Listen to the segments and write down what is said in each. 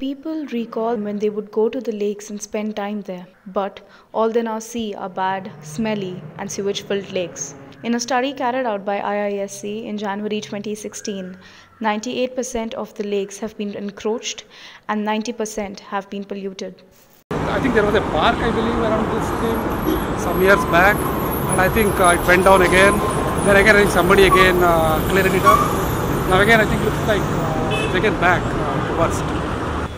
People recall when they would go to the lakes and spend time there, but all they now see are bad, smelly and sewage-filled lakes. In a study carried out by IISc in January 2016, 98% of the lakes have been encroached and 90% have been polluted. I think there was a park, I believe, around this thing some years back, and I think it went down again. Then again, I think somebody again cleared it up. Now again, I think it looks like taken back to worst.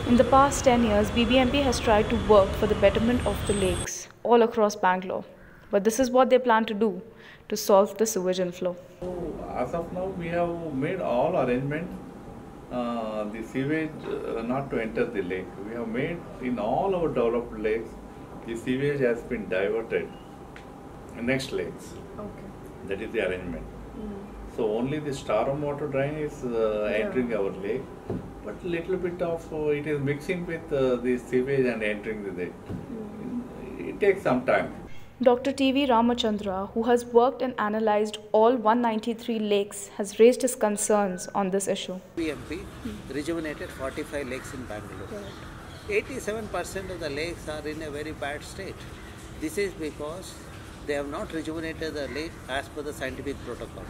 In the past 10 years, BBMP has tried to work for the betterment of the lakes all across Bangalore. But this is what they plan to do to solve the sewage inflow. As of now, we have made all arrangements, the sewage not to enter the lake. We have made in all our developed lakes, the sewage has been diverted next lakes. Okay. That is the arrangement. So only the storm water drain is entering our lake. But little bit of it is mixing with the sewage and entering the lake. It takes some time. Dr. TV Ramachandra, who has worked and analysed all 193 lakes, has raised his concerns on this issue. BBMP rejuvenated 45 lakes in Bangalore. 87% of the lakes are in a very bad state. This is because they have not rejuvenated the lake as per the scientific protocol.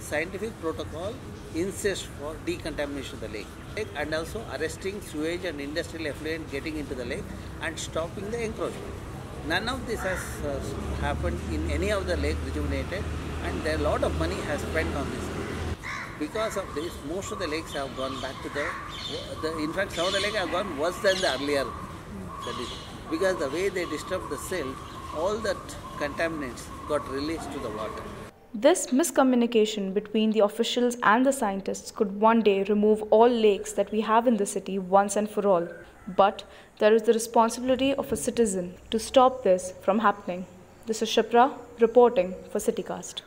Scientific protocol insists for decontamination of the lake and also arresting sewage and industrial effluent getting into the lake and stopping the encroachment. None of this has happened in any of the lake rejuvenated, and a lot of money has spent on this. Because of this, most of the lakes have gone back to in fact some of the lakes have gone worse than the earlier. Because the way they disturbed the silt, all the contaminants got released to the water. This miscommunication between the officials and the scientists could one day remove all lakes that we have in the city once and for all. But there is the responsibility of a citizen to stop this from happening. This is Kshipra reporting for CityCast.